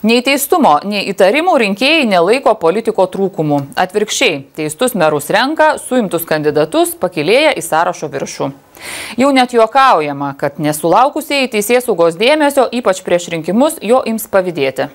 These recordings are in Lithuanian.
Nei teistumo, nei įtarimų rinkėjai nelaiko politiko trūkumų. Atvirkščiai, teistus merus renka, suimtus kandidatus pakilėja į sąrašo viršų. Jau net juokaujama, kad nesulaukusieji teisėsaugos dėmesio, ypač prieš rinkimus, jo ims pavydėti.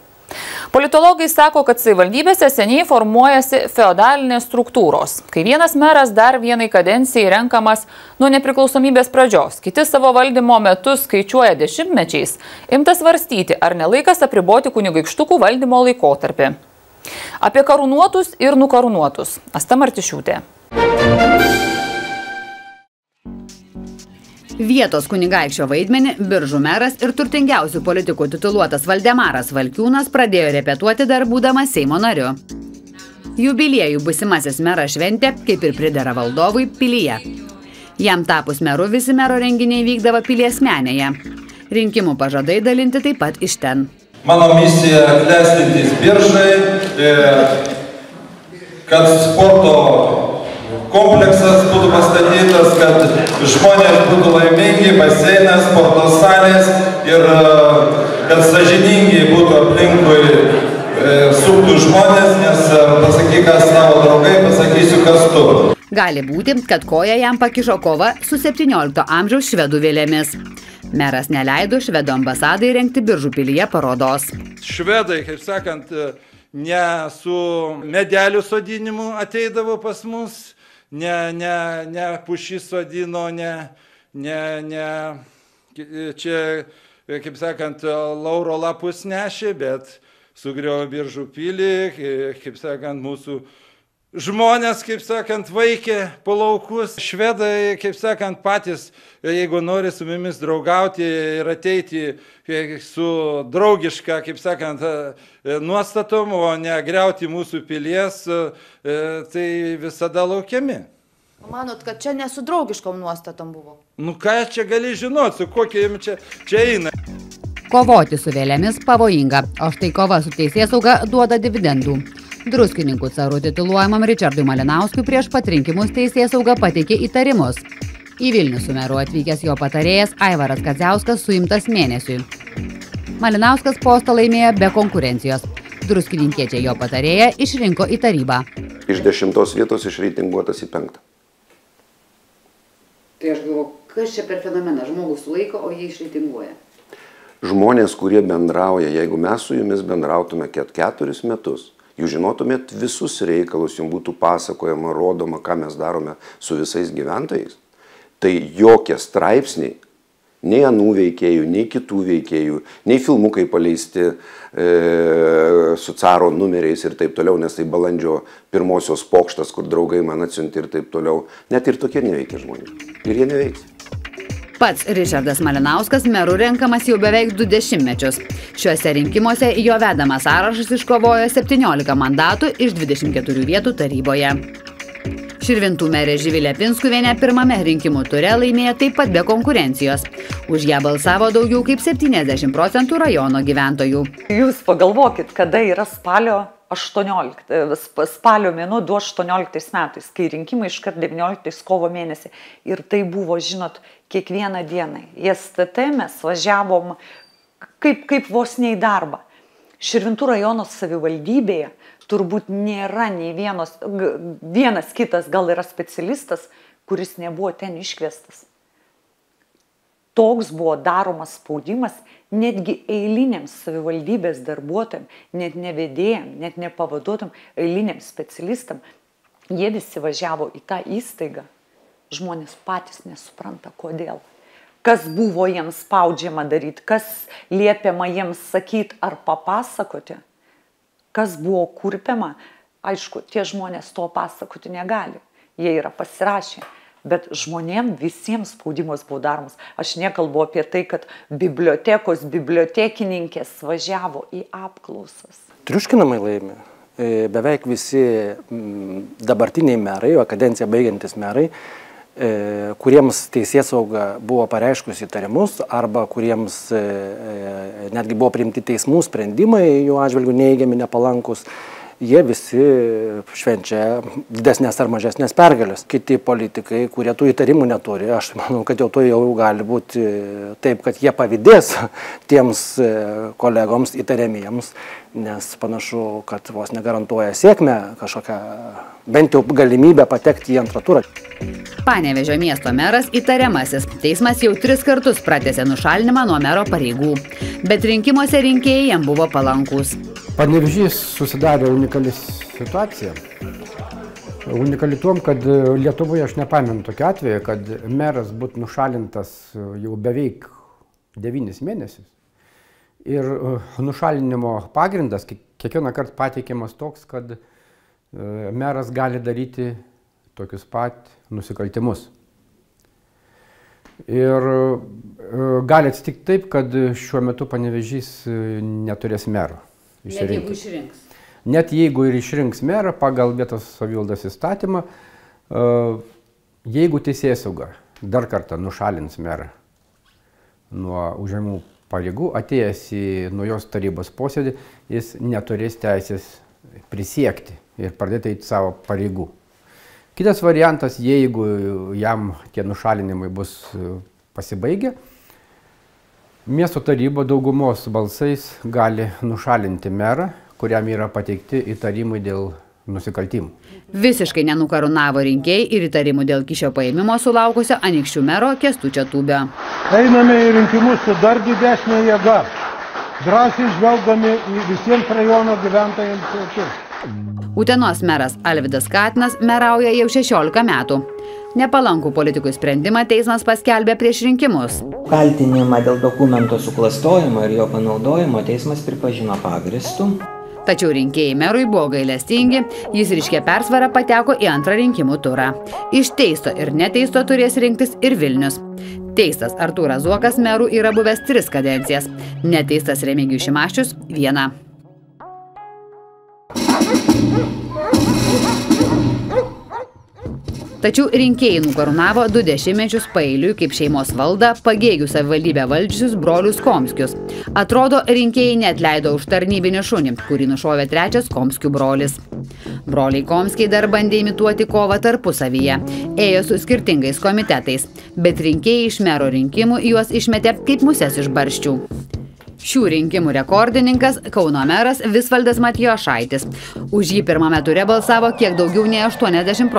Politologai sako, kad savivaldybėse seniai formuojasi feodalinės struktūros, kai vienas meras dar vienai kadencijai renkamas nuo nepriklausomybės pradžios, kiti savo valdymo metus skaičiuoja dešimtmečiais, imta svarstyti, ar nelaikas apriboti kunigaikštukų valdymo laikotarpį. Apie karūnuotus ir nukarūnuotus. Asta Martišiūtė. Vietos kunigaikščio vaidmenį biržų meras ir turtingiausių politikų tituluotas Valdemaras Valkiūnas pradėjo repetuoti dar būdamas Seimo nariu. Jubiliejų būsimasis meras šventė, kaip ir pridera valdovui, pilyje. Jam tapus meru visi mero renginiai vykdavo pilies menėje. Rinkimų pažadai dalinti taip pat iš ten. Mano misija klestintis biržai, kad sporto kompleksas būtų pastatytas, kad žmonės būtų laimingi, baseinas, sporto salės ir kad sąžiningi būtų aplinkui suktų žmonės, nes pasakyk, kas tavo draugai, pasakysiu, kas tu. Gali būti, kad koja jam pakišo kova su 17 amžiaus švedų vėlėmis. Meras neleido švedų ambasadai rengti biržų pilyje parodos. Švedai, kaip sakant, ne su medelių sodinimu ateidavo pas mus, ne pušis sodino, čia, kaip sakant, lauro lapus nešė, bet sugriovė biržų pilį, kaip sakant, mūsų žmonės, kaip sakant, vaikė po laukus. Švedai, kaip sakant, patys, jeigu nori su mumis draugauti ir ateiti su draugiška, kaip sakant, nuostatom, o negriauti mūsų pilies, tai visada laukiami. Manot, kad čia ne su draugiškom nuostatom buvo? Nu ką čia gali žinot, su kokiam čia eina. Kovoti su vėlėmis pavojinga, o štai kova su teisėsauga duoda dividendų. Druskininkų caru tituluojamam Ričardui Malinauskui prieš pat rinkimus teisėsauga pateikė įtarimus. Į Vilnių su meru atvykęs jo patarėjas Aivaras Kadziauskas suimtas mėnesiui. Malinauskas postą laimėjo be konkurencijos. Druskininkiečiai jo patarėją išrinko į tarybą. Iš 10 vietos išreitinguotas į 5. Tai aš galvoju, kas čia per fenomeną? Žmogus sulaiko, o jie išreitinguoja. Žmonės, kurie bendrauja, jeigu mes su jumis bendrautume 4 metus, jūs žinotumėt visus reikalus, jums būtų pasakojama, rodoma, ką mes darome su visais gyventojais, tai jokie straipsniai, nei anų veikėjų, nei kitų veikėjų, nei filmukai paleisti su caro numeriais ir taip toliau, nes tai balandžio 1 pokštas, kur draugai man atsiunti ir taip toliau, net ir tokie neveikia žmonės. Ir jie neveikia. Pats Ričardas Malinauskas meru renkamas jau beveik 20 metus. Šiuose rinkimuose jo vedamas sąrašas iškovojo 17 mandatų iš 24 vietų taryboje. Širvintų merė Živilė Lepinskuvėnė pirmame rinkimų ture laimėjo taip pat be konkurencijos. Už ją balsavo daugiau kaip 70% rajono gyventojų. Jūs pagalvokit, kada yra spalio mėnuo 2018 metais, kai rinkimai iškart 19 kovo mėnesį. Ir tai buvo, žinot, kiekvieną dieną. Į STT mes važiavom kaip vos ne į darbą. Širvintų rajono savivaldybėje turbūt nėra nei vienas kitas, gal yra specialistas, kuris nebuvo ten iškviestas. Toks buvo daromas spaudimas netgi eiliniams savivaldybės darbuotojams, net nevedėjams, net nepavaduotojams, eiliniams specialistams. Jie visi važiavo į tą įstaigą. Žmonės patys nesupranta, kodėl. Kas buvo jiems spaudžiama daryti, kas liepiama jiems sakyti ar papasakoti, kas buvo kurpiama. Aišku, tie žmonės to pasakoti negali. Jie yra pasirašę. Bet žmonėms visiems spaudimas buvo daromas. Aš nekalbu apie tai, kad bibliotekos, bibliotekininkės važiavo į apklausas. Triuškinamai laimė. Beveik visi dabartiniai merai, o kadenciją baigiantis merai, kuriems teisėsauga buvo pareiškus įtarimus arba kuriems netgi buvo priimti teismų sprendimai, jų atžvilgių neigiami, nepalankus, jie visi švenčia didesnės ar mažesnės pergalės. Kiti politikai, kurie tų įtarimų neturi, aš manau, kad jau to jau gali būti taip, kad jie pavydės tiems kolegoms įtariamiems, nes panašu, kad vos negarantuoja sėkmę kažkokią, bent jau galimybę patekti į antrą turą. Panevėžio miesto meras įtariamasis. Teismas jau 3 kartus pratęsė nušalinimą nuo mero pareigų, bet rinkimuose rinkėjai jam buvo palankūs. Panevėžys susidarė unikali situacija. Unikali tuom, kad Lietuvoje aš nepamenu tokio atveju, kad meras būtų nušalintas jau beveik 9 mėnesius. Ir nušalinimo pagrindas kiekvieną kartą pateikiamas toks, kad meras gali daryti tokius pat nusikaltimus. Ir gali atsitikti taip, kad šiuo metu Panevėžys neturės mero. Net jeigu išrinks. Net jeigu ir išrinks merą pagal vietos savivaldos įstatymą, jeigu teisėsauga dar kartą nušalins merą nuo užimamų pareigų, atėjęs į naujos tarybos posėdį, jis neturės teisės prisiekti ir pradėti eiti savo pareigų. Kitas variantas, jeigu jam tie nušalinimai bus pasibaigę, miesto taryba daugumos balsais gali nušalinti merą, kuriam yra pateikti įtarimai dėl nusikaltimų. Visiškai nenukarūnavo rinkėjai ir įtarimų dėl kyšio paėmimo sulaukusio Anykščių mero Kėstučio Tūbę. Einame į rinkimus su dar didesnė jėga, drąsiai žvelgdami į visiems rajono gyventojams akis. Utenos meras Alvidas Katinas merauja jau 16 metų. Nepalankų politikų sprendimą teismas paskelbė prieš rinkimus. Kaltinimą dėl dokumento suklastojimo ir jo panaudojimo teismas pripažino pagrįstu. Tačiau rinkėjai merui buvo gailestingi, jis ryškia persvara pateko į antrą rinkimų turą. Iš teisto ir neteisto turės rinktis ir Vilnius. Teistas Artūras Zuokas merų yra buvęs 3 kadencijas, neteistas Remigijus Šimaščius 1. Tačiau rinkėjai nukarūnavo 20 metus pailiui kaip šeimos valdą Pagėgių savivaldybę valdžiusius brolius Komskius. Atrodo, rinkėjai neatleido už tarnybinį šunį, kurį nušovė 3 Komskių brolis. Broliai Komskiai dar bandė imituoti kovą tarpusavyje, ėjo su skirtingais komitetais, bet rinkėjai iš mero rinkimų juos išmetė kaip muses iš barščių. Šių rinkimų rekordininkas Kauno meras Visvaldas Matijo Šaitis. Už jį pirmame ture balsavo kiek daugiau nei 80%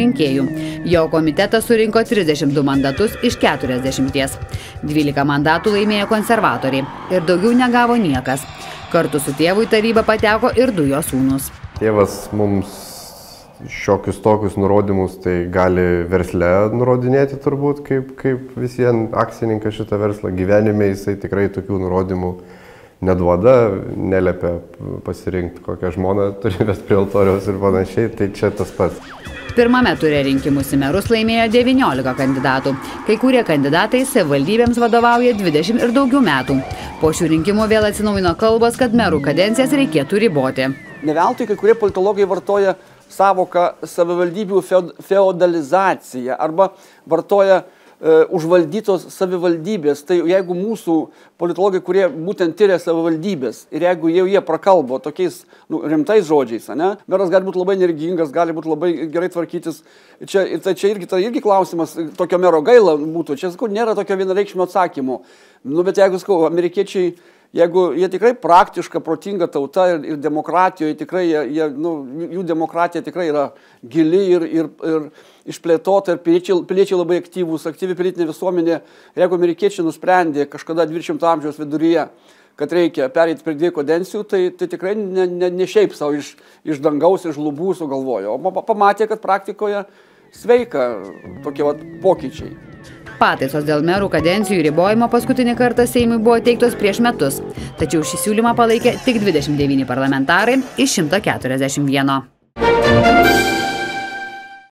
rinkėjų. Jo komitetas surinko 32 mandatus iš 40. 12 mandatų laimėjo konservatoriai ir daugiau negavo niekas. Kartu su tėvu į tarybą pateko ir 2 jo sūnūs. Tėvas mums šiokius tokius nurodymus tai gali versle nurodinėti turbūt, kaip visien akcininkas šitą verslą. Gyvenime jisai tikrai tokių nurodymų neduoda, nelepia pasirinkti kokią žmoną, turi vest prie altoriaus ir panašiai, tai čia tas pats. Pirmame ture rinkimus į merus laimėjo 19 kandidatų. Kai kurie kandidatai savivaldybėms vadovauja 20 ir daugiau metų. Po šių rinkimų vėl atsinaujino kalbos, kad merų kadencijas reikėtų riboti. Ne veltui kai kurie politologai vartoja savoką savivaldybių feodalizacija arba vartoja užvaldytos savivaldybės. Tai jeigu mūsų politologai, kurie būtent tiria savivaldybės ir jeigu jau jie prakalbo tokiais rimtais žodžiais, ne, meras gali būti labai energingas, gali būti labai gerai tvarkytis. Čia irgi klausimas, tokio mero gaila būtų. Čia, sakau, nėra tokio vienareikšmio atsakymo. Nu, bet jeigu, sakau, amerikiečiai, jeigu jie tikrai praktiška, protinga tauta ir demokratijoje tikrai, jų demokratija tikrai yra gili ir išplėtota ir piliečiai labai aktyvūs, aktyvi pilietinė visuomenė. Jeigu amerikiečiai nusprendė kažkada 20 amžiaus viduryje, kad reikia pereiti prie 2 kadencijų, tai tikrai ne šiaip savo iš dangaus, iš lubų sugalvojo, o pamatė, kad praktikoje sveika tokie pokyčiai. Pataisos dėl merų kadencijų ribojimo paskutinį kartą Seimui buvo teiktos prieš metus, tačiau šį siūlymą palaikė tik 29 parlamentarai iš 141.